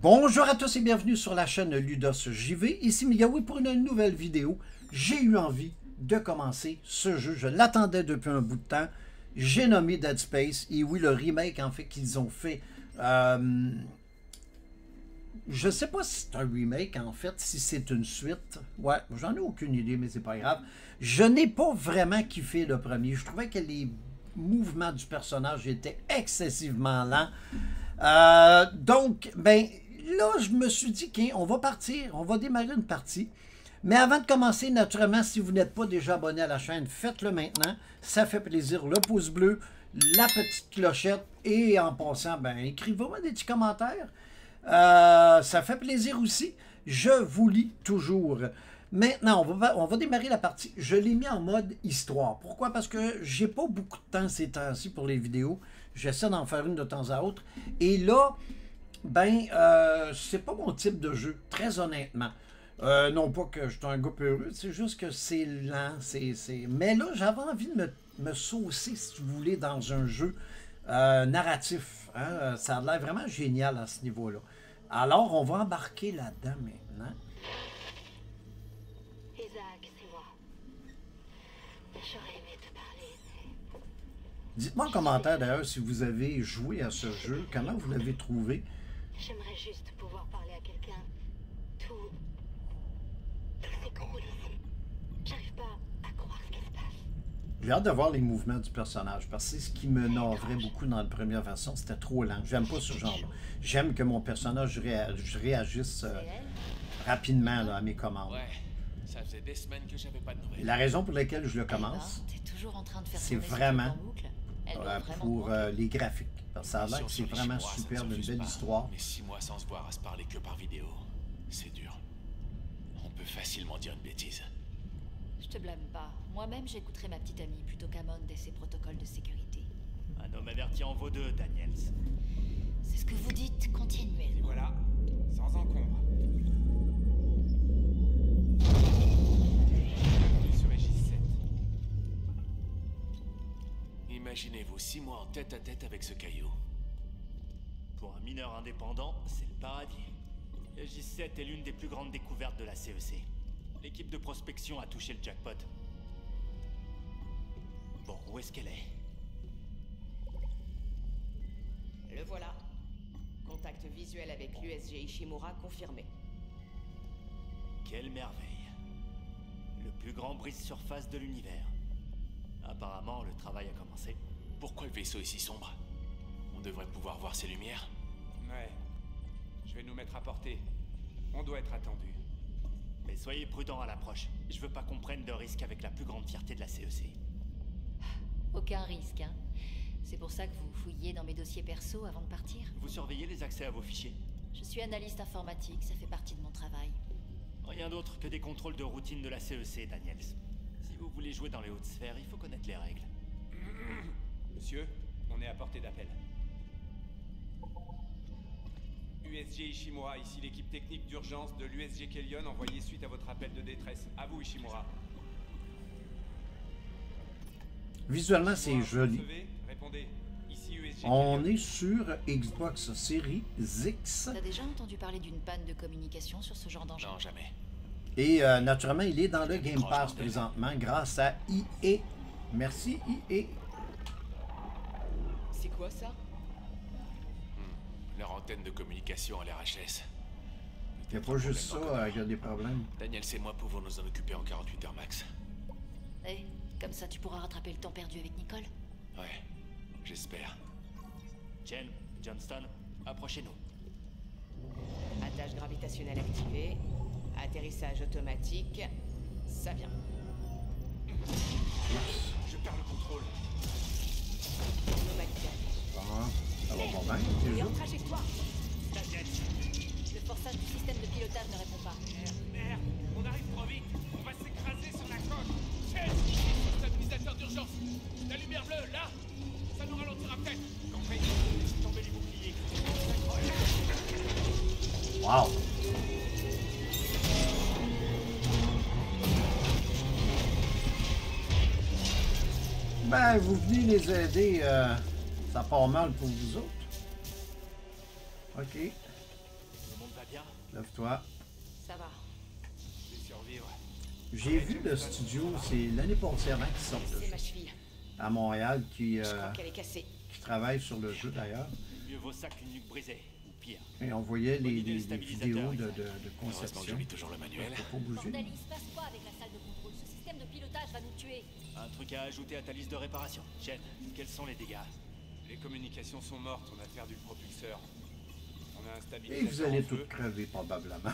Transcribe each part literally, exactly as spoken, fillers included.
Bonjour à tous et bienvenue sur la chaîne Ludos J V, ici Migawi pour une nouvelle vidéo. J'ai eu envie de commencer ce jeu, je l'attendais depuis un bout de temps. J'ai nommé Dead Space, et oui, le remake en fait qu'ils ont fait. Euh, je sais pas si c'est un remake en fait, si c'est une suite. Ouais, j'en ai aucune idée, mais c'est pas grave. Je n'ai pas vraiment kiffé le premier, je trouvais que les mouvements du personnage étaient excessivement lents. Euh, donc, ben là, je me suis dit qu'on va partir, on va démarrer une partie. Mais avant de commencer, naturellement, si vous n'êtes pas déjà abonné à la chaîne, faites-le maintenant. Ça fait plaisir. Le pouce bleu, la petite clochette et en passant, ben écrivez-moi des petits commentaires. Euh, ça fait plaisir aussi. Je vous lis toujours. Maintenant, on va, on va démarrer la partie. Je l'ai mis en mode histoire. Pourquoi? Parce que j'ai pas beaucoup de temps ces temps-ci pour les vidéos. J'essaie d'en faire une de temps à autre. Et là, ben, euh, c'est pas mon type de jeu, très honnêtement. Euh, non pas que je suis un gars peureux, c'est juste que c'est lent. C'est, c'est... Mais là, j'avais envie de me, me saucer, si vous voulez, dans un jeu euh, narratif. Hein? Ça a l'air vraiment génial à ce niveau-là. Alors, on va embarquer là-dedans maintenant. Dites-moi en commentaire d'ailleurs si vous avez joué à ce jeu, comment vous l'avez trouvé. J'aimerais juste pouvoir parler à quelqu'un. Tout. Tout s'écroule ici. J'arrive pas à croire ce qui se passe. J'ai hâte de voir les mouvements du personnage parce que c'est ce qui me navrait beaucoup dans la première version. C'était trop lent. J'aime pas ce genre-là. J'aime que mon personnage réa- je réagisse euh, rapidement là, à mes commandes. Ouais. Ça faisait des semaines que j'avais pas de nouvelles. La raison pour laquelle je le commence, c'est vraiment. Euh, pour euh, les graphiques. Ça a l'air que c'est vraiment superbe, une belle histoire. Mais six mois sans se voir, à se parler que par vidéo, c'est dur. On peut facilement dire une bêtise. Je te blâme pas. Moi-même, j'écouterai ma petite amie plutôt qu'Amond et ses protocoles de sécurité. Un homme averti en vaut deux, Daniels. C'est ce que vous dites continuellement. Et voilà, sans encombre. Imaginez-vous six mois en tête à tête avec ce caillou. Pour un mineur indépendant, c'est le paradis. Le J sept est l'une des plus grandes découvertes de la C E C. L'équipe de prospection a touché le jackpot. Bon, où est-ce qu'elle est? Le voilà. Contact visuel avec l'U S G Ishimura confirmé. Quelle merveille. Le plus grand brise-surface de l'univers. Apparemment, le travail a commencé. Pourquoi le vaisseau est si sombre? On devrait pouvoir voir ses lumières. Ouais. Je vais nous mettre à portée. On doit être attendu. Mais soyez prudents à l'approche. Je veux pas qu'on prenne de risques avec la plus grande fierté de la C E C. Aucun risque, hein? C'est pour ça que vous fouillez dans mes dossiers perso avant de partir? Vous surveillez les accès à vos fichiers? Je suis analyste informatique, ça fait partie de mon travail. Rien d'autre que des contrôles de routine de la C E C, Daniels. Si vous voulez jouer dans les hautes sphères, il faut connaître les règles. Monsieur, on est à portée d'appel. U S G Ishimura, ici l'équipe technique d'urgence de l'U S G Kellyon, envoyée suite à votre appel de détresse. À vous, Ishimura. Visuellement, c'est joli. Répondez. Ici, U S G on Kellyon. Est sur Xbox Series X. T'as déjà entendu parler d'une panne de communication sur ce genre d'enjeu? Non, jamais. Et euh, naturellement, il est dans le Game Pass présentement grâce à I E. Merci, I E. C'est quoi ça? Hmm. Leur antenne de communication à l'R H S. Il n'y a pas juste ça, il y a des problèmes. Daniel, c'est moi, pouvons nous en occuper en quarante-huit heures max. Et comme ça, tu pourras rattraper le temps perdu avec Nicole? Ouais, j'espère. Jen Johnston, approchez-nous. Attache gravitationnelle activée. Atterrissage automatique, ça vient. Je perds le contrôle. Bon, ça va pas mal. Et en trajectoire. Le forçage du système de pilotage ne répond pas. Merde, merde, on arrive trop vite. On va s'écraser sur la coque. Chef, stabilisateur d'urgence. La lumière bleue, là. Ça nous ralentira peut-être. Compris. Tombez les boucliers. Wow. Ben, vous venez les aider, euh, ça part mal pour vous autres. Ok. Le monde va bien? Lève-toi. Ça va. Je vais survivre. J'ai vu le studio, c'est l'année passée avant qu'ils sortent le jeu, à Montréal, qui, euh, qui travaille sur le jeu d'ailleurs. Mieux vaut ça qu'une nuque brisée, ou pire. Et on voyait les, les, les vidéos de, de, de conception. Il faut pas bouger. Bordel, il se passe quoi avec la salle de contrôle? Ce système de pilotage va nous tuer. Un truc à ajouter à ta liste de réparation. Jen, quels sont les dégâts? Les communications sont mortes, on a perdu le propulseur. On a un stabilisateur. Et vous allez tous crever probablement.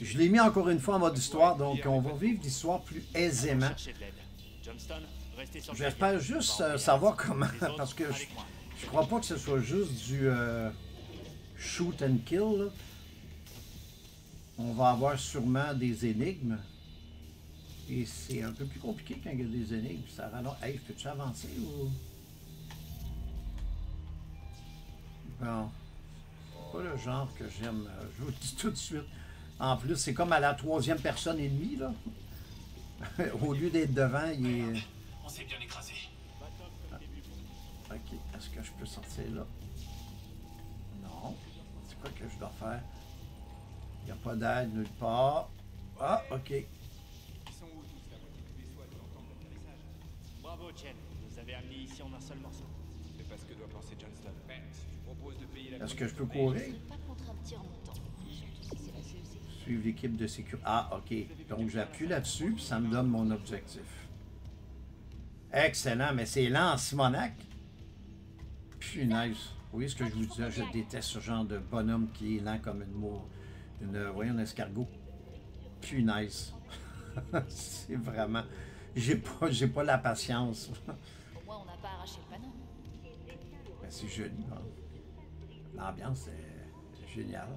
Je l'ai mis encore une fois en mode histoire, donc on va vivre l'histoire plus aisément. J'espère juste euh, savoir comment, parce que je, je crois pas que ce soit juste du euh, shoot and kill. Là. On va avoir sûrement des énigmes. Et c'est un peu plus compliqué quand il y a des énigmes. Ça rend... Hey, peux-tu avancer ou... Bon. Pas le genre que j'aime, je vous le dis tout de suite. En plus, c'est comme à la troisième personne et demie, là. Au lieu d'être devant, il est... On s'est bien écrasé. Ah. Ok, est-ce que je peux sortir là? Non. C'est quoi que je dois faire? Il n'y a pas d'aide nulle part. Ah, ok. Bravo, Chen. Vous avez amené ici en un seul morceau. C'est pas ce que doit penser Johnston. Est-ce que je peux courir? Suivre l'équipe de sécurité. Ah, ok. Donc j'appuie là-dessus, puis ça me donne mon objectif. Excellent, mais c'est lent en Simonac. Punaise. Oui, ce que je vous disais, je déteste ce genre de bonhomme qui est lent comme une mou... une, voyons, un escargot. Punaise. C'est vraiment... J'ai pas, j'ai pas la patience. Au moins, on n'a pas arraché le panneau. Ben, c'est joli, hein. L'ambiance est géniale.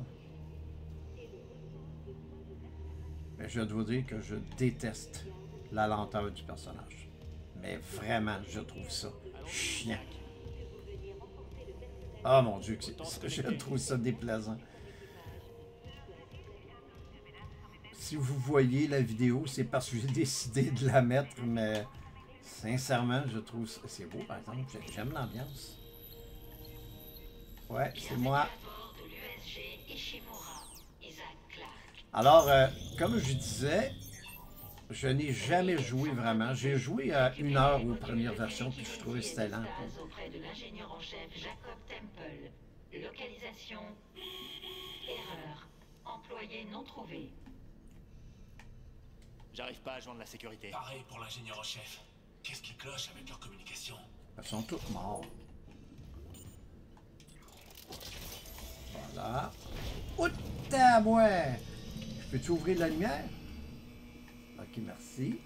Mais je dois dire que je déteste la lenteur du personnage. Mais vraiment, je trouve ça chiant. Oh mon Dieu, je trouve ça déplaisant. Si vous voyez la vidéo, c'est parce que j'ai décidé de la mettre, mais sincèrement, je trouve ça... C'est beau, par exemple. J'aime l'ambiance. Ouais, c'est moi. Alors, euh, comme je disais, je n'ai jamais joué vraiment. J'ai joué à euh, une heure aux premières versions, puis je trouvais c'était lent. Auprès de l'ingénieur en chef Jacob Temple. Localisation, erreur, employé non trouvé. J'arrive pas à joindre la sécurité. Pareil pour l'ingénieur en chef. Qu'est-ce qui cloche avec leur communication? Elles sont toutes mortes. Voilà. Ouh, t'as moi! Je peux-tu ouvrir la lumière? Ok, merci.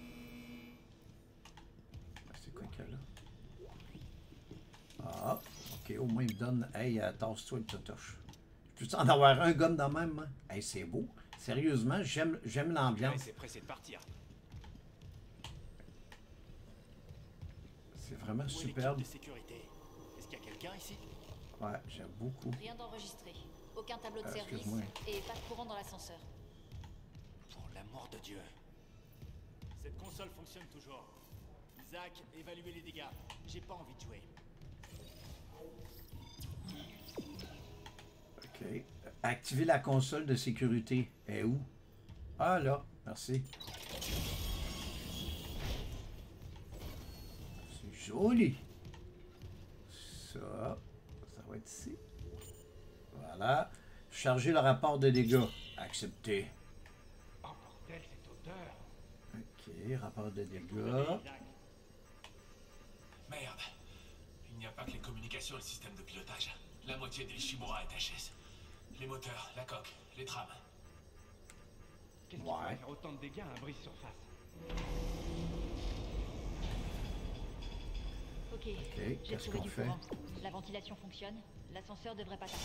C'est quoi qu'il y a là? Ah, ok, au moins il me donne. Hey, tasse-toi une touche. Je peux en avoir un gomme dans la même main? Hey, c'est beau. Sérieusement, j'aime j'aime l'ambiance. C'est pressé de partir. C'est vraiment superbe. Est-ce qu'il y a quelqu'un ici? Ouais, j'aime beaucoup. Rien d'enregistré. Aucun tableau de euh, service et pas de courant dans l'ascenseur. Pour l'amour de Dieu. Cette console fonctionne toujours. Isaac, évaluez les dégâts. J'ai pas envie de jouer. Ok. Activer la console de sécurité. Et où? Ah là, merci. C'est joli. Ça... ici. Voilà. Charger le rapport de dégâts. Accepté. Ok, rapport de dégâts. Merde. Il n'y a pas que les communications et le système de pilotage. La moitié des Ishimura est H S. Les moteurs, la coque, les trames. Qu'est-ce qui va faire autant de dégâts à un brise-surface? Ok, okay. Qu'est-ce qu'on fait? La ventilation fonctionne, l'ascenseur devrait pas tarder.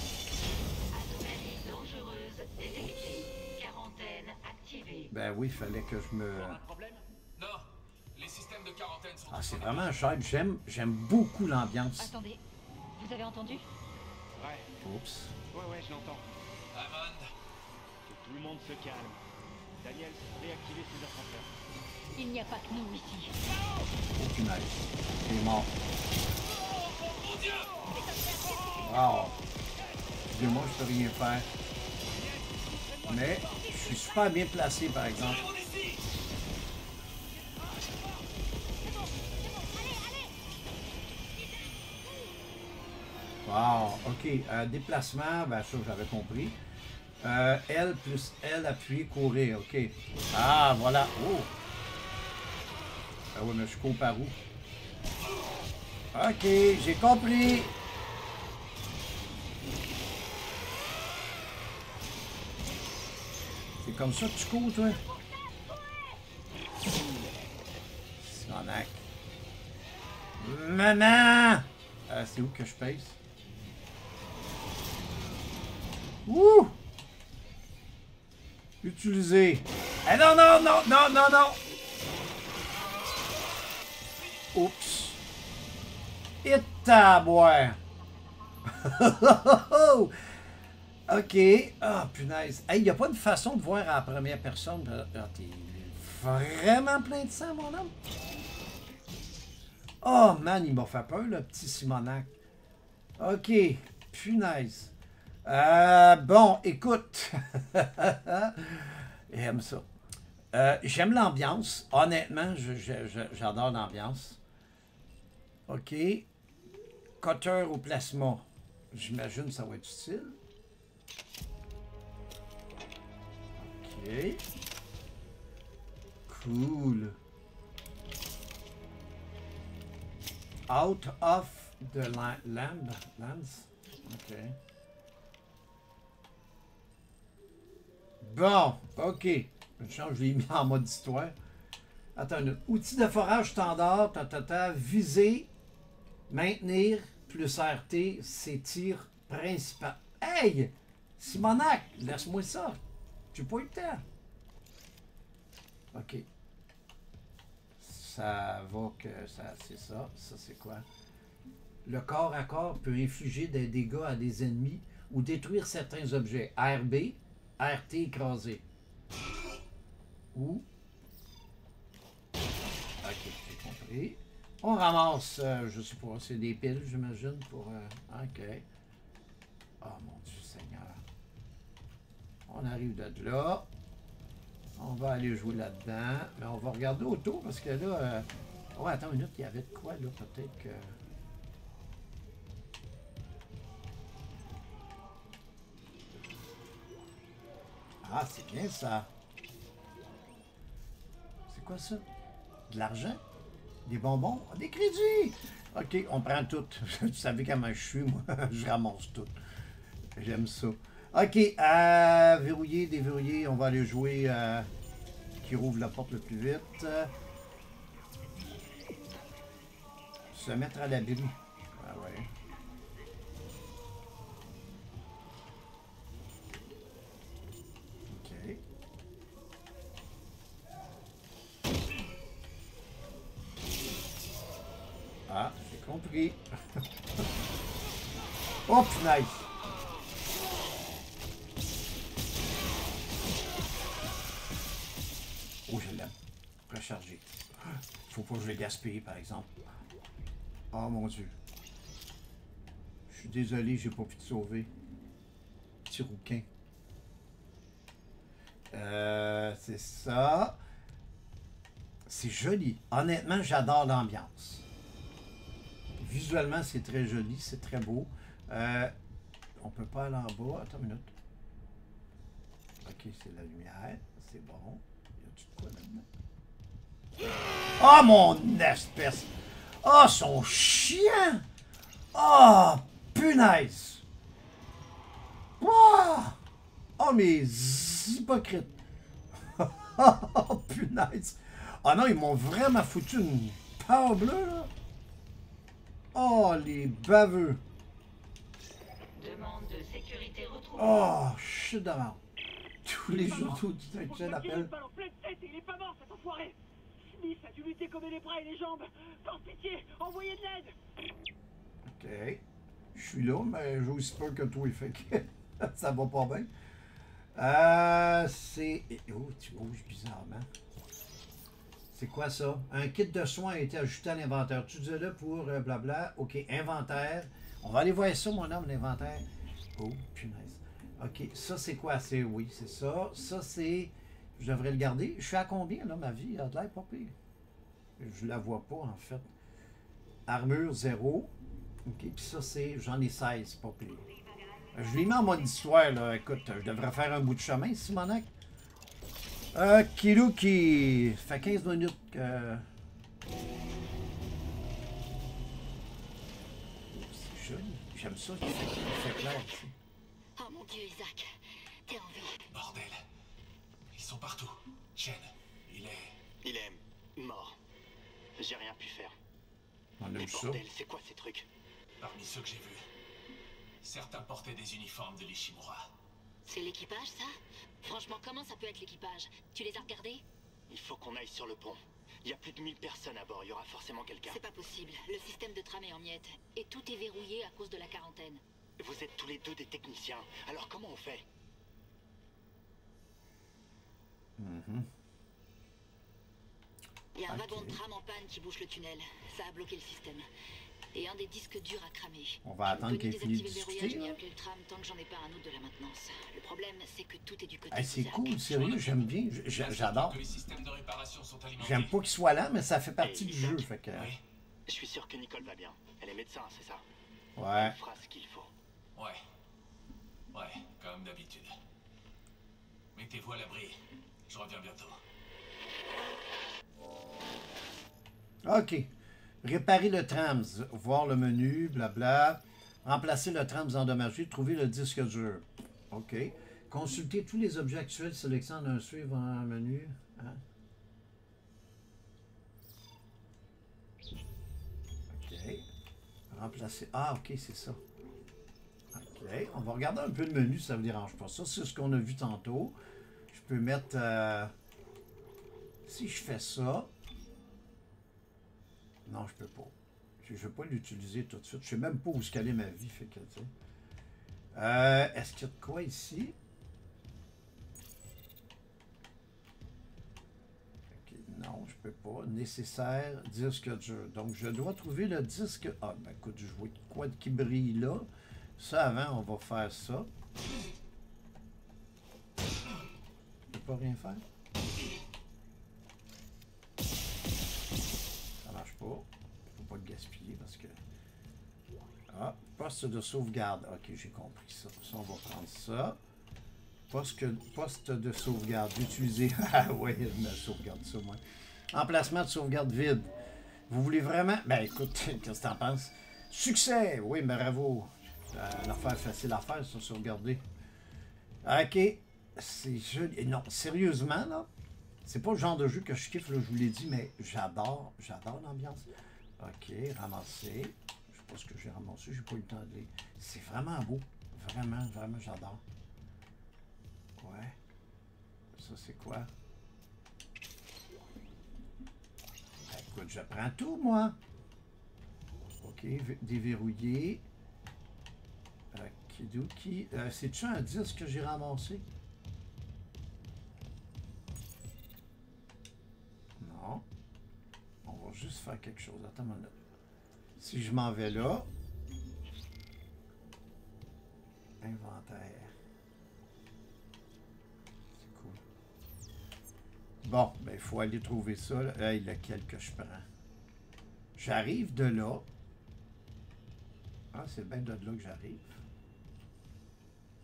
Anomalie dangereuse détectée, quarantaine activée. Ben oui, il fallait que je me... Non, les systèmes de quarantaine sont... Ah, c'est vraiment un charme, j'aime, j'aime beaucoup l'ambiance. Attendez, vous avez entendu? Ouais. Oups. Ouais, ouais, je l'entends. Amand. Que tout le monde se calme. Daniels, réactivez ses ascenseurs. Il n'y a pas que nous ici. Oh, punaise. Il est mort. Oh, mon Dieu! Wow. Excusez-moi, je peux rien faire. mais je suis super bien placé par exemple. Wow, ok. Euh, déplacement, ben, ça j'avais compris. Euh, L plus L, appuyer, courir, ok. Ah, voilà. Oh! Ah oui, mais je cours par où? Ok, j'ai compris! C'est comme ça que tu cours, toi? Sonac. Maman! Euh, c'est où que je pèse? Ouh! Utiliser. Ah non, non, non, non, non, non! Oups! Et tabouin! Ok. Ah, oh, punaise. Hey, il n'y a pas de façon de voir à la première personne. Ah, t'es vraiment plein de sang, mon homme? Oh, man, il m'a fait peur, le petit Simonac. Ok. Punaise. Euh, bon, écoute. J'aime ça. Euh, J'aime l'ambiance. Honnêtement, j'adore l'ambiance. Ok. Cutter au plasma. J'imagine que ça va être utile. Ok. Cool. Out of the lamb. Lance. Ok. Bon, ok. Une chance, je l'ai mis en mode histoire. Attends, outil de forage standard, ta, ta, ta, viser, maintenir, plus R T, c'est tir principal. Hey! Simonac, laisse-moi ça. J'ai pas eu le temps. Ok. Ça va que ça, c'est ça. Ça, c'est quoi? Le corps à corps peut infliger des dégâts à des ennemis ou détruire certains objets. R B. R T écrasé. Ou. Ok, j'ai compris. On ramasse, euh, je sais pas, c'est des piles, j'imagine, pour. Euh, ok. Oh mon Dieu Seigneur. On arrive de là. On va aller jouer là-dedans. Mais on va regarder autour parce que là. Euh... Oh, attends une minute, il y avait de quoi là, peut-être que. Ah, c'est bien ça. C'est quoi ça? De l'argent? Des bonbons? Des crédits! Ok, on prend tout. Vous savez comment je suis, moi. Je ramasse tout. J'aime ça. Ok, euh, verrouiller, déverrouiller. On va aller jouer euh, qui rouvre la porte le plus vite. Se mettre à l'abri. Ah ouais. Ah, j'ai compris. Oh, nice. Oh, je l'aime. Recharger. Faut pas que je le gaspille, par exemple. Oh, mon Dieu. Je suis désolé, j'ai pas pu te sauver. Petit rouquin. Euh, c'est ça. C'est joli. Honnêtement, j'adore l'ambiance. Visuellement, c'est très joli, c'est très beau. Euh, on peut pas aller en bas. Attends une minute. Ok, c'est la lumière. C'est bon. Y a-tu de quoi là-dedans? Ah, oh, mon espèce! Ah, oh, son chien! Ah, oh, punaise! Oh, oh mes hypocrites! Oh, punaise! Ah non, ils m'ont vraiment foutu une power bleue, là! Oh, les baveux! Demande de sécurité retrouvée. Oh, shit d'avant. Tous les jours, tout le temps, je l'appelle. Il est pas mort, cet enfoiré! Smith a dû lui décommer les bras et les jambes. Par pitié, envoyez de l'aide! Ok. Je suis là, mais j'ai aussi peur que tout est fait. Ça va pas bien. Euh, c'est... Oh, tu bouges bizarrement. C'est quoi ça? Un kit de soins a été ajouté à l'inventaire. Tu disais là pour euh, blabla. Ok, inventaire. On va aller voir ça, mon homme, l'inventaire. Oh, punaise. OK, ça c'est quoi? C'est oui, c'est ça. Ça c'est... Je devrais le garder. Je suis à combien là, ma vie? Elle a l'air pas pire. Je la vois pas en fait. Armure, zéro. OK, puis ça c'est... J'en ai seize, pas pire. Je l'ai mis en mode histoire là. Écoute, je devrais faire un bout de chemin, Simonac. Euh, Kiruki. Ça fait quinze minutes que... C'est joli. J'aime ça qu'il fait clair ici. Oh mon Dieu, Isaac, t'es en vie. Bordel. Ils sont partout. Jen, il est... Il est mort. J'ai rien pu faire. On mais bordel, c'est quoi ces trucs? Parmi ceux que j'ai vus, certains portaient des uniformes de l'Ishimura. C'est l'équipage, ça? Franchement, comment ça peut être l'équipage? Tu les as regardés? Il faut qu'on aille sur le pont. Il y a plus de mille personnes à bord, il y aura forcément quelqu'un. C'est pas possible, le système de tram est en miettes. Et tout est verrouillé à cause de la quarantaine. Vous êtes tous les deux des techniciens, alors comment on fait? Mm-hmm. Il y a un okay. wagon de tram en panne qui bouche le tunnel. Ça a bloqué le système. Et un des disques durs a cramé. On va attendre qu'il finisse de discuter. Le problème, c'est que tout est du côté. Ah, c'est cool, sérieux, j'aime bien, j'adore. J'aime pas qu'il soit là, mais ça fait partie du jeu, fait que... Oui. Je suis sûr que Nicole va bien. Elle est médecin, c'est ça? Ouais. Elle fera ce qu'il faut. Ouais. Ouais, comme d'habitude. Mettez-vous à l'abri. Je reviens bientôt. OK. Réparer le trams, voir le menu, blabla. Remplacer le trams endommagé, trouver le disque dur. OK. Consulter tous les objets actuels, sélectionnez un suivant un menu. Hein? OK. Remplacer. Ah, OK, c'est ça. OK. On va regarder un peu le menu, ça ne me dérange pas. Ça, c'est ce qu'on a vu tantôt. Je peux mettre... Euh, si je fais ça... Non, je peux pas. Je ne vais pas l'utiliser tout de suite. Je ne sais même pas où se caler ma vie. Fait que, tu sais. Euh, est-ce qu'il y a de quoi ici? Okay, non, je ne peux pas. Nécessaire, disque dur. Donc, je dois trouver le disque... Ah, ben écoute, je vois quoi qui brille là. Ça, avant, on va faire ça. Je ne peux pas rien faire. Oh, faut pas le gaspiller parce que... Ah, poste de sauvegarde. OK, j'ai compris ça. Ça, on va prendre ça. Poste, poste de sauvegarde. Utiliser... Ah ouais, je me sauvegarde ça, moi. Emplacement de sauvegarde vide. Vous voulez vraiment... Ben, écoute, qu'est-ce que t'en penses? Succès! Oui, bravo. L'affaire facile à faire, ça, sauvegarder. OK. C'est joli. Non, sérieusement, là? C'est pas le genre de jeu que je kiffe, là, je vous l'ai dit, mais j'adore, j'adore l'ambiance. OK, ramasser. Je sais pas ce que j'ai ramassé, j'ai pas eu le temps de les... C'est vraiment beau. Vraiment, vraiment, j'adore. Ouais. Ça, c'est quoi? Ben, écoute, je prends tout, moi. OK, déverrouiller. Okidoki. Euh, c'est-tu un disque que j'ai ramassé? Juste faire quelque chose. Attends, là. Si je m'en vais là, inventaire. C'est cool. Bon, ben il faut aller trouver ça. Là, il y a quelque que je prends. J'arrive de là. Ah, c'est bien de là que j'arrive.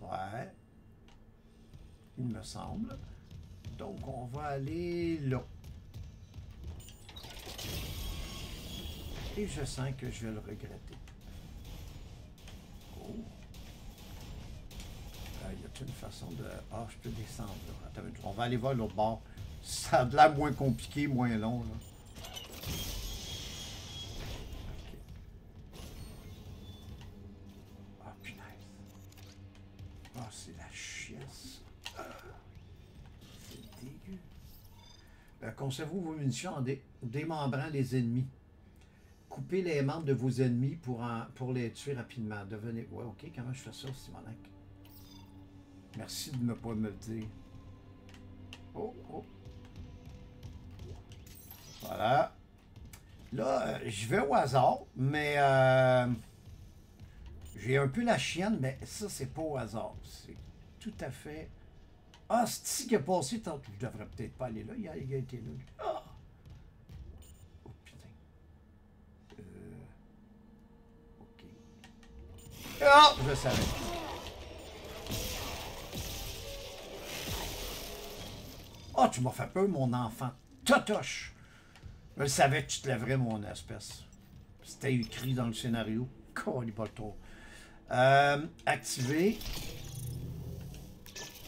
Ouais. Il me semble. Donc, on va aller là. Et je sens que je vais le regretter. Oh. Euh, y a-t-il une façon de... Ah, je peux descendre là. Attends, on va aller voir l'autre bord. Ça a de l'air moins compliqué, moins long, là. OK. Ah, punaise. Ah, c'est la chiasse. Ah. C'est dégueu. Euh, conservez vos munitions en dé démembrant les ennemis. Coupez les membres de vos ennemis pour, en, pour les tuer rapidement. Devenez... Ouais, OK, comment je fais ça, Simonac? Merci de ne pas me le dire. Oh, oh. Voilà. Là, euh, je vais au hasard, mais... Euh, j'ai un peu la chienne, mais ça, c'est pas au hasard. C'est tout à fait. Ah, c'est ici qui a passé tantôt. Je devrais peut-être pas aller là. Il a égalité là. Ah! Oh putain. Euh. Ok. Ah! Je savais. Ah, tu m'as fait peur, mon enfant. Totoche! Je le savais que tu te lèverais, mon espèce. C'était écrit dans le scénario. Colibotto. Euh, activer.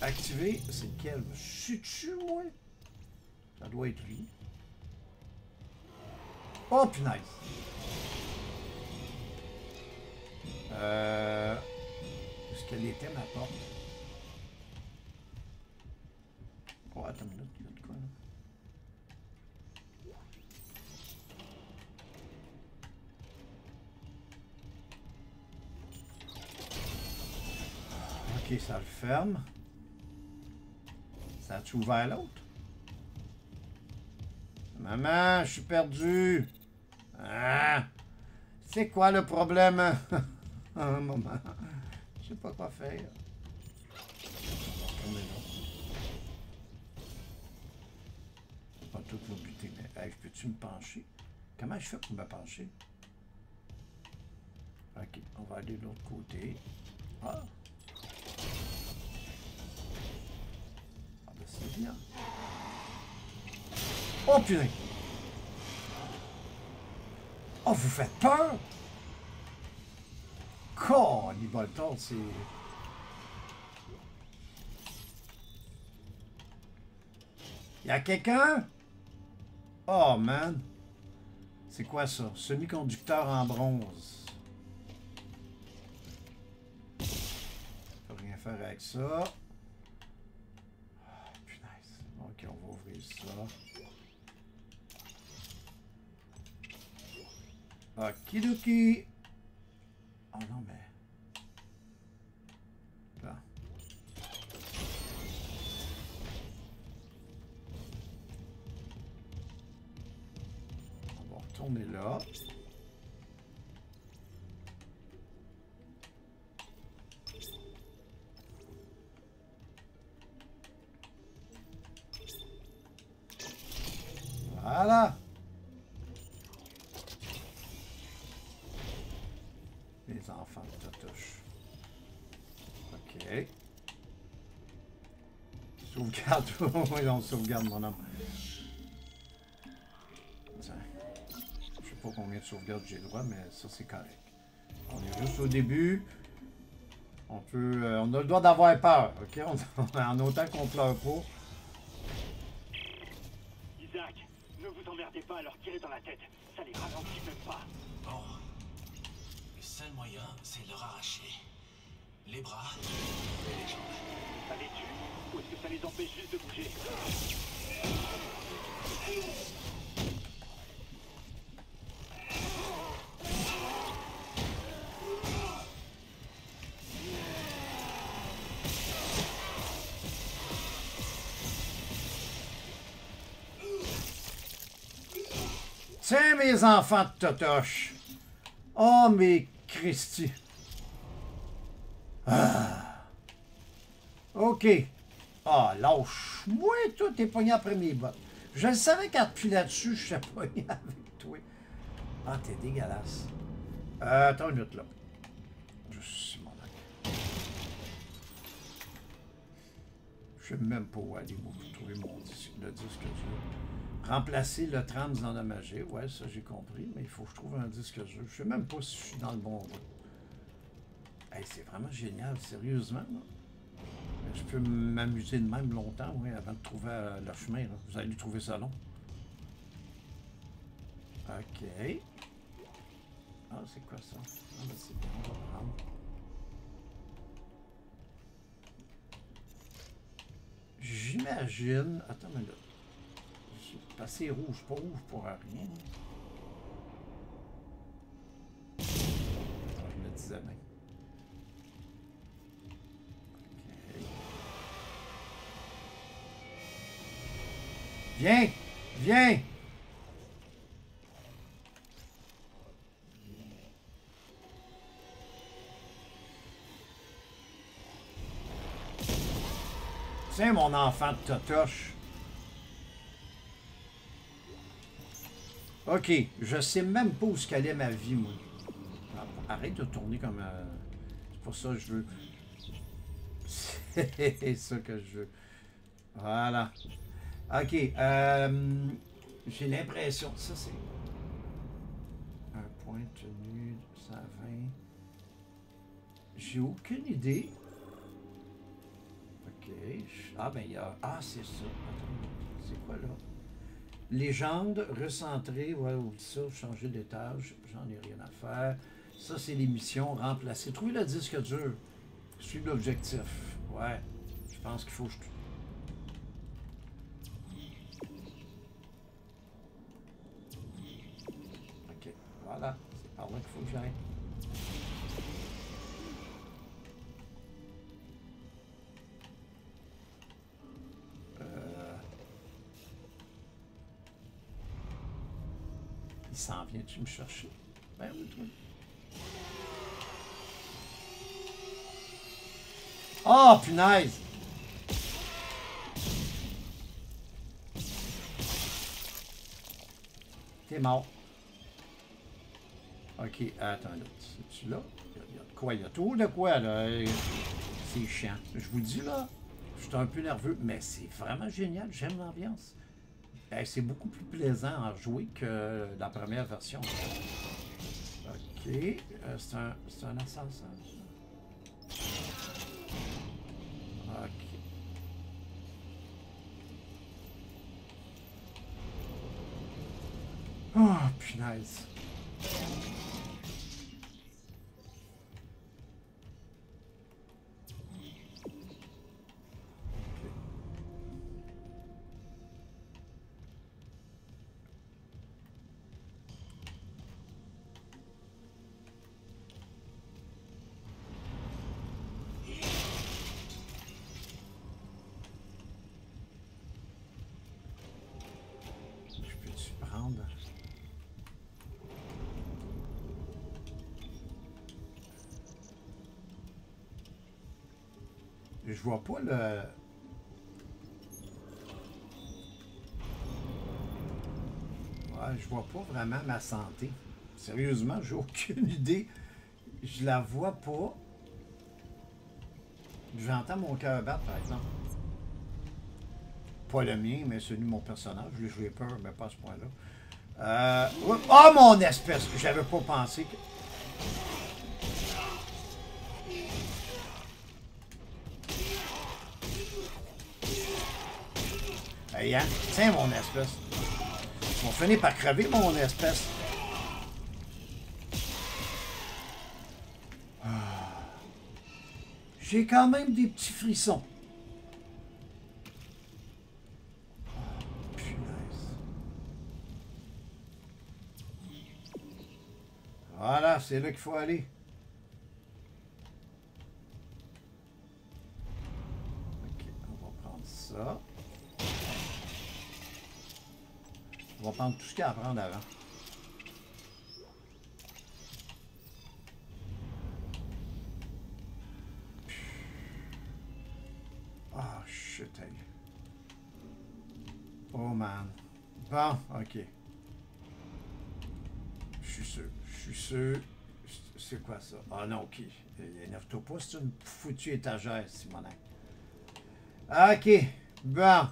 Activer, c'est lequel? Je suis dessus, moi? Ça doit être lui. Oh, punaise! Euh... Est-ce qu'elle était ma porte? Oh, attends une minute, il y a de quoi, là? Ok, ça le ferme. Ça a-tu ouvert l'autre? Maman, je suis perdu! Ah! C'est quoi le problème? Un moment. Je sais pas quoi faire. On est là. Pas tout le buté, mais hey, peux-tu me pencher? Comment je fais pour me pencher? Ok, on va aller de l'autre côté. Ah! C'est bien. Oh purée! Oh, vous faites peur! Con, il va le temps, c'est. Y'a quelqu'un? Oh man! C'est quoi ça? Semi-conducteur en bronze. Je peux rien faire avec ça. Ok, on va ouvrir ça. Okidoki! Oh non, mais... Là. On va retourner là. Voilà! Les enfants de touche. Ok. Sauvegarde. Oui, on sauvegarde, mon homme. Tiens. Je sais pas combien de sauvegardes j'ai le droit, mais ça, c'est correct. On est juste au début. On peut... Euh, on a le droit d'avoir peur, ok? On, en autant qu'on pleure pas. Pas à leur tirer dans la tête, ça les ralentit même pas. Bon, le seul moyen, c'est de leur arracher les bras et les jambes. Ça les tue, ou est-ce que ça les empêche juste de bouger? Tiens, mes enfants de totoche! Oh, mes Christi! Ah. Ok. Ah, lâche-moi, toi, t'es pogné après mes bottes. Je le savais qu'à depuis là-dessus, je suis pogné avec toi. Ah, t'es dégueulasse. Euh, attends une minute, là. Je suis mon lac. Je sais même pas où aller pour trouver mon disque, le disque que tu veux. Remplacer le trams endommagé. Ouais, ça j'ai compris, mais il faut que je trouve un disque jeu. Je sais même pas si je suis dans le bon jeu. Hey, c'est vraiment génial, sérieusement. Là. Je peux m'amuser de même longtemps, oui, avant de trouver euh, le chemin. Là. Vous allez trouver ça long. Ok. Ah, c'est quoi ça? Ah, ben c'est bien, on va prendre. J'imagine... Attends une minute. C'est rouge, pas rouge pour rien. Je me disais bien. Okay. Viens! Viens! Tiens, mon enfant de totoche. Ok, je sais même pas où qu'elle est ma vie, moi. Arrête de tourner comme... Euh... C'est pour ça que je veux... C'est ça que je veux. Voilà. Ok, euh... j'ai l'impression... Ça, c'est... Un point tenu, cent vingt... J'ai aucune idée. Ok. Ah, ben, il y a... Ah, c'est ça. Attends, c'est quoi, là? Légende, recentrer, voilà, on dit ça, changer d'étage, j'en ai rien à faire. Ça, c'est l'émission, remplacer. Trouver le disque dur. Suivre l'objectif. Ouais. Je pense qu'il faut que je... Ok. Voilà. C'est par là qu'il faut que j'aille. Il s'en vient, tu me chercher? Ben oui, toi. Oh, punaise! T'es mort. Ok, attends, là, c'est-tu là? Il y a de quoi? Il y a trop de quoi, là? C'est chiant. Je vous dis, là, je suis un peu nerveux, mais c'est vraiment génial. J'aime l'ambiance. Hey, c'est beaucoup plus plaisant à jouer que la première version. Ok, euh, c'est un, c'est un ascenseur. Ok. Oh, punaise. Je vois pas le... Ouais, je vois pas vraiment ma santé. Sérieusement, j'ai aucune idée. Je la vois pas. J'entends mon cœur battre, par exemple. Pas le mien, mais celui de mon personnage. Je lui ai peur, mais pas à ce point-là. Euh... Oh, mon espèce! J'avais pas pensé que... Tiens, mon espèce. On finit par crever, mon espèce. Ah. J'ai quand même des petits frissons. Oh, punaise. Voilà, c'est là qu'il faut aller. Ok, on va prendre ça. On va prendre tout ce qu'il y a à prendre avant. Ah, shit. Oh, man. Bon, ok. Je suis sûr. Je suis sûr. C'est quoi ça? Ah non, ok. Énerve-toi pas, c'est une foutue étagère, Simonac. Ok. Bon.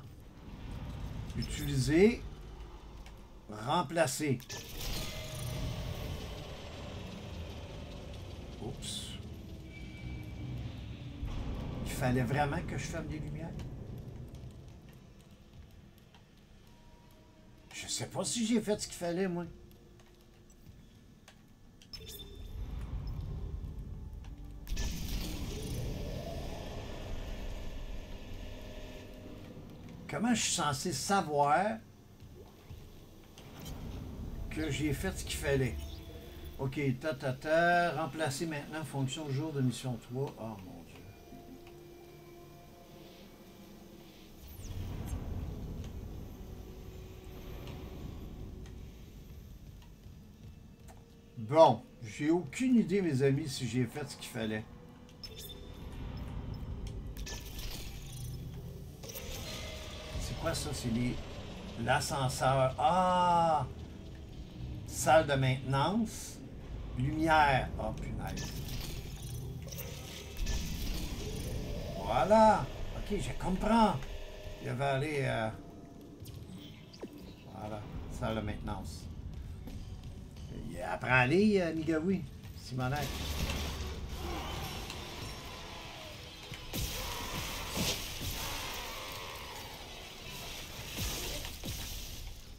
Utiliser. Remplacer. Oups. Il fallait vraiment que je ferme des lumières. Je sais pas si j'ai fait ce qu'il fallait, moi. Comment je suis censé savoir que j'ai fait ce qu'il fallait. Ok, ta ta ta, remplacer maintenant fonction jour de mission trois. Oh mon Dieu. Bon, j'ai aucune idée, mes amis, si j'ai fait ce qu'il fallait. quoi ça? C'est les... l'ascenseur. Ah! Salle de maintenance. Lumière. Ah, punaise. Voilà. Ok, je comprends. Je vais aller... Euh... Voilà. Salle de maintenance. Il apprend à aller, euh, Migawi. Simonac.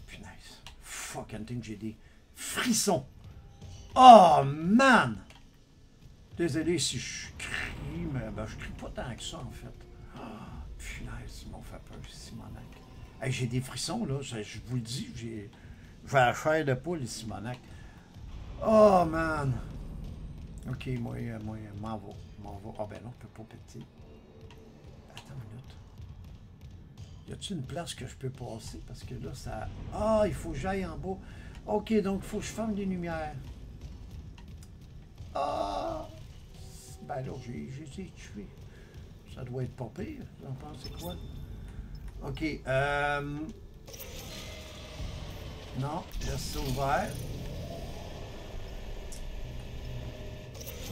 Punaise. Fucking thing, j'ai des frissons. Oh, man! Désolé si je crie, mais ben, je crie pas tant que ça, en fait. Oh, punaise, ils m'ont fait peur, Simonac. Hey, j'ai des frissons, là, je, je vous le dis, j'ai la chair de poule, Simonac. Oh, man! Ok, moi, moi, m'en va, m'en va. Ah, ben non, je peux pas péter. Attends une minute. Y a-t-il une place que je peux passer? Parce que là, ça... Ah, il faut que j'aille en bas. Ok, donc, il faut que je ferme les lumières. Ah! Ben là, j'ai essayé de tuer. Ça doit être pas pire. Vous en pensez quoi? Ok, euh... Non, laisse ça ouvert.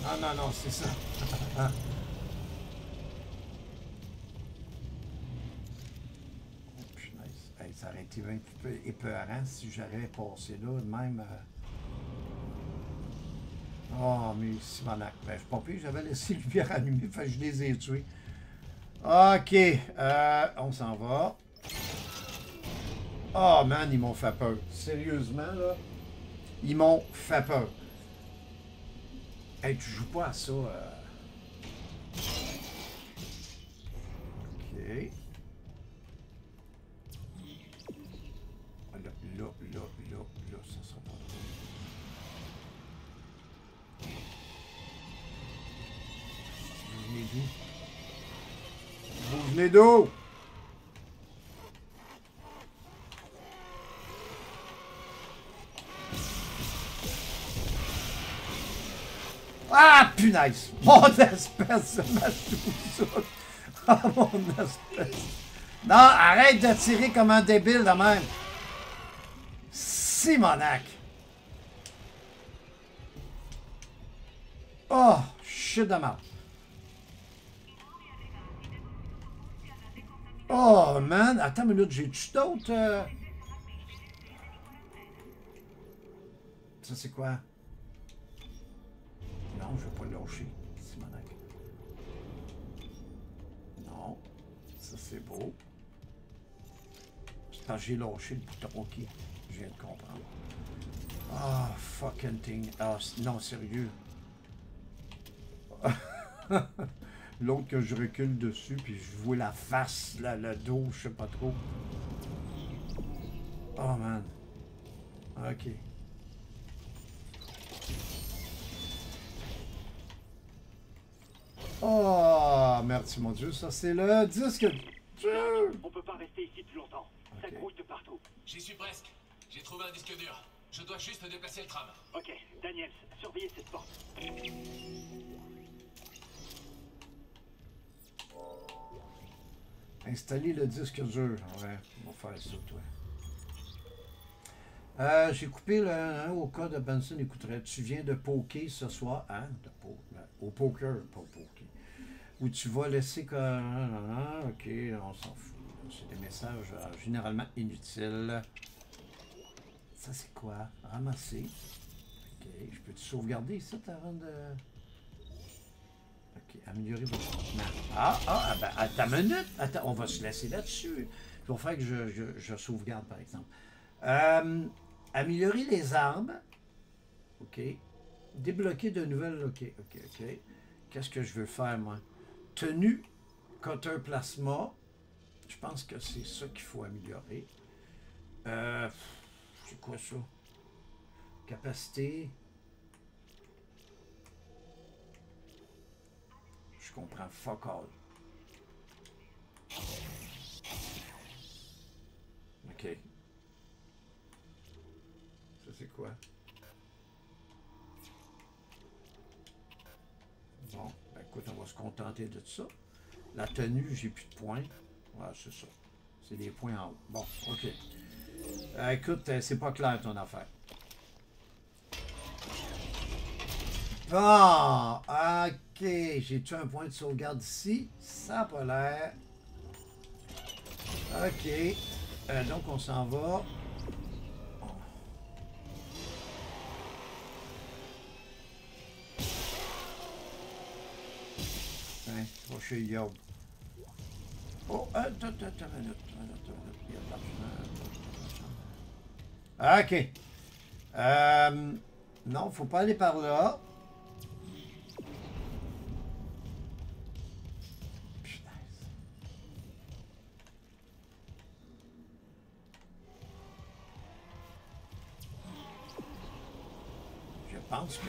Ah non, non, c'est ça. Oh, punaise. Hey, ça aurait été un petit peu épeurant si j'avais passé là, même... Euh... Oh, mais si mon acte. Ben, je suis pas pire, j'avais laissé les lumières allumées, fait que je les ai tués. Ok, euh, on s'en va. Oh man, ils m'ont fait peur. Sérieusement, là, ils m'ont fait peur. Hey, tu joues pas à ça. Euh... Ok. Là, là, là, là, là, ça sera pas trop. Vous venez d'où? Vous venez d'où? Ah, punaise! Mon espèce de mastouzou! Ah, mon espèce! Non, arrête de tirer comme un débile de même! Simonac! Oh, shit de merde! Oh, man! Attends une minute, j'ai-tu d'autres? Euh... Ça, c'est quoi? Non, je ne vais pas le lâcher, Simonac. Non. Ça, c'est beau. C'est parce que j'ai lâché le bouton. Ok. Je viens de comprendre. Ah, oh, fucking thing. Oh, non, sérieux. L'autre que je recule dessus, puis je vois la face, la, le dos, je sais pas trop. Oh, man. Ok. Oh, merci mon Dieu, ça c'est le disque. On peut pas rester ici plus longtemps. Okay. Ça grouille de partout. J'y suis presque. J'ai trouvé un disque dur. Je dois juste déplacer le tram. Ok, Daniels, surveillez cette porte. Installer le disque dur. Ouais, on va faire ça, toi. Euh, j'ai coupé le hein, au cas de Benson. Écouterais, tu viens de poker ce soir, hein? De po au poker, pas poker. Où tu vas laisser que. Ah, ok, on s'en fout. C'est des messages euh, généralement inutiles. Ça, c'est quoi? Ramasser. Ok, je peux te sauvegarder ça avant de. Ok, améliorer votre contenant. Ah, ah, ben, attends une minute. Attends, on va se laisser là-dessus. Pour faire que je, je, je sauvegarde, par exemple. Euh. Améliorer les armes. Ok. Débloquer de nouvelles. Ok, ok, ok. Qu'est-ce que je veux faire, moi? Tenue, cutter plasma. Je pense que c'est ça qu'il faut améliorer. Euh, c'est quoi ça? Capacité. Je comprends. Fuck all. Ok. C'est quoi? Bon, ben écoute, on va se contenter de ça. La tenue, j'ai plus de points. Ouais, c'est ça. C'est des points en haut. Bon, OK. Euh, écoute, c'est pas clair ton affaire. Bon, OK. J'ai-tu un point de sauvegarde ici? Ça a pas l'air. OK. Euh, donc, on s'en va. Hein, trop chez Yob. Oh, attends, attends, attends, attends, attends, OK. Euh, non, faut pas aller par là. Putain. Je pense que...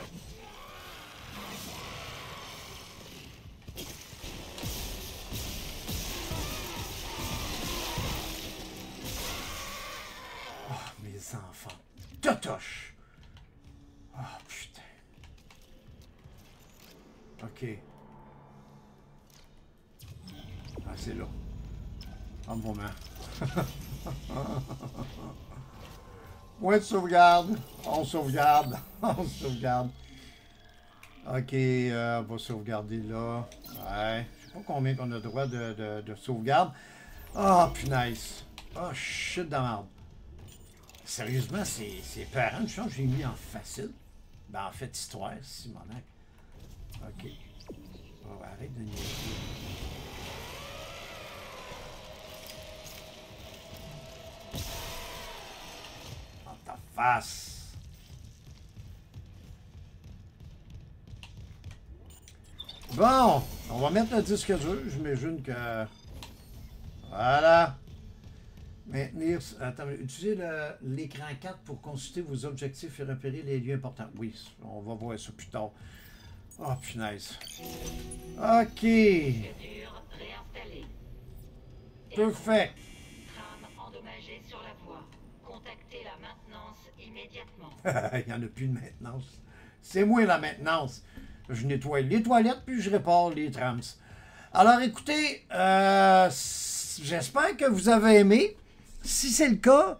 enfants. Totoche! Oh, putain. OK. Ah, c'est là. Un bon moment. Point de sauvegarde. On sauvegarde. On sauvegarde. OK, euh, on va sauvegarder là. Ouais. Je sais pas combien qu'on a le droit de, de, de sauvegarde. Oh, punaise. Oh, shit de merde. Sérieusement, c'est parents, je pense que j'ai mis en facile. Ben, en fait, histoire, si mon âme. OK. Oh, arrête de nier. Dans ta face. Bon, on va mettre le disque dur. J'imagine que... Voilà. Maintenir, attends, utilisez l'écran quatre pour consulter vos objectifs et repérer les lieux importants. Oui, on va voir ça plus tard. Oh, punaise. OK. Perfect. Tram endommagée sur la voie. Contactez la maintenance immédiatement. Il n'y en a plus de maintenance. C'est moi la maintenance. Je nettoie les toilettes puis je répare les trams. Alors, écoutez, euh, j'espère que vous avez aimé. Si c'est le cas,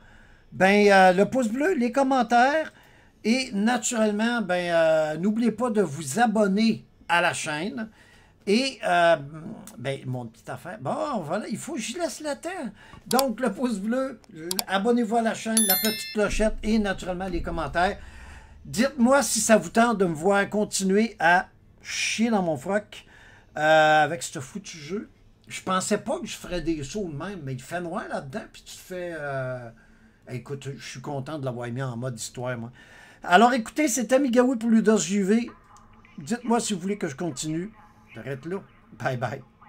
ben, euh, le pouce bleu, les commentaires et naturellement, ben, euh, n'oubliez pas de vous abonner à la chaîne. Et, euh, ben, mon petite affaire, bon, voilà, il faut que j'y laisse le temps. Donc, le pouce bleu, abonnez-vous à la chaîne, la petite clochette et naturellement les commentaires. Dites-moi si ça vous tente de me voir continuer à chier dans mon froc euh, avec ce foutu jeu. Je pensais pas que je ferais des sauts de même, mais il fait noir là-dedans, puis tu te fais... Euh... Écoute, je suis content de l'avoir mis en mode histoire, moi. Alors, écoutez, c'était Migawi pour Ludos J V. Dites-moi si vous voulez que je continue. J'arrête là. Bye-bye.